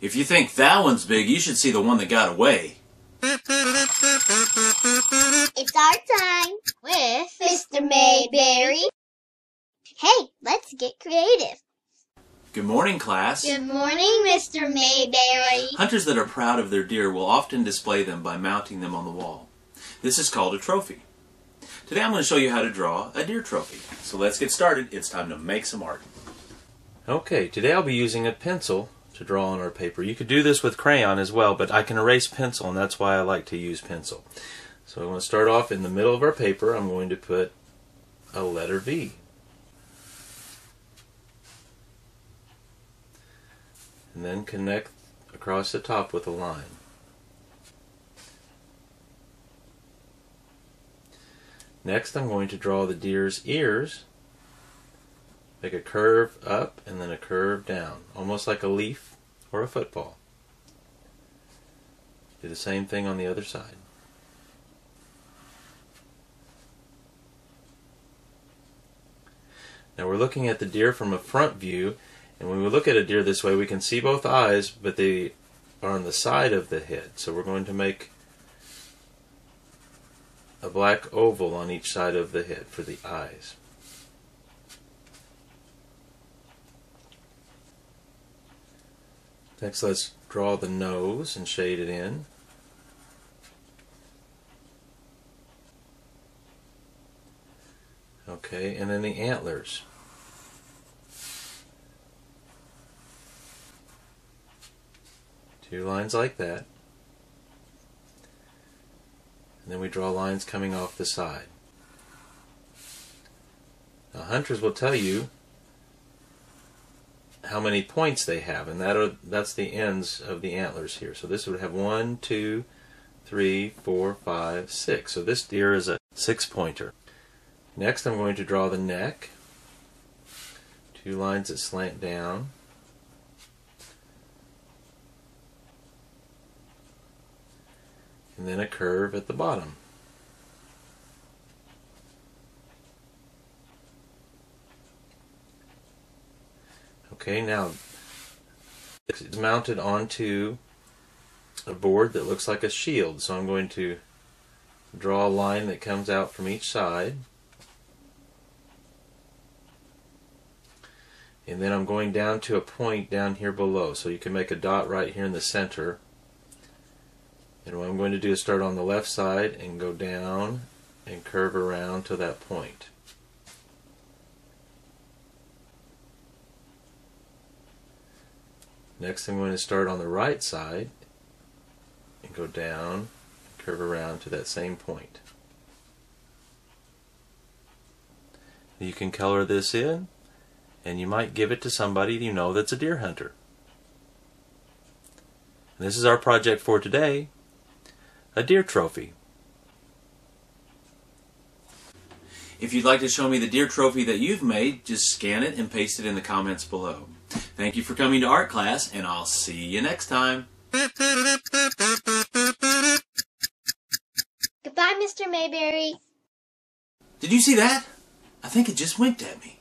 If you think that one's big, you should see the one that got away. It's art time with Mr. Mayberry. Hey, let's get creative. Good morning, class. Good morning, Mr. Mayberry. Hunters that are proud of their deer will often display them by mounting them on the wall. This is called a trophy. Today I'm going to show you how to draw a deer trophy. So let's get started. It's time to make some art. Okay, today I'll be using a pencil to draw on our paper. You could do this with crayon as well, but I can erase pencil, and that's why I like to use pencil. So I'm going to start off in the middle of our paper. I'm going to put a letter V. And then connect across the top with a line. Next, I'm going to draw the deer's ears. Make a curve up and then a curve down, almost like a leaf or a football. Do the same thing on the other side. Now we're looking at the deer from a front view, and when we look at a deer this way, we can see both eyes, but they are on the side of the head. So we're going to make a black oval on each side of the head for the eyes. Next, let's draw the nose and shade it in. Okay, and then the antlers. Two lines like that. And then we draw lines coming off the side. Now, hunters will tell you how many points they have, and that's the ends of the antlers here. So this would have 1, 2, 3, 4, 5, 6. So this deer is a 6-pointer. Next, I'm going to draw the neck. Two lines that slant down. And then a curve at the bottom. Okay, now it's mounted onto a board that looks like a shield, so I'm going to draw a line that comes out from each side, and then I'm going down to a point down here below, so you can make a dot right here in the center. And what I'm going to do is start on the left side and go down and curve around to that point. Next, I'm going to start on the right side and go down, curve around to that same point. You can color this in, and you might give it to somebody you know that's a deer hunter. And this is our project for today, a deer trophy. If you'd like to show me the deer trophy that you've made, just scan it and paste it in the comments below. Thank you for coming to art class, and I'll see you next time. Goodbye, Mr. Mayberry. Did you see that? I think it just winked at me.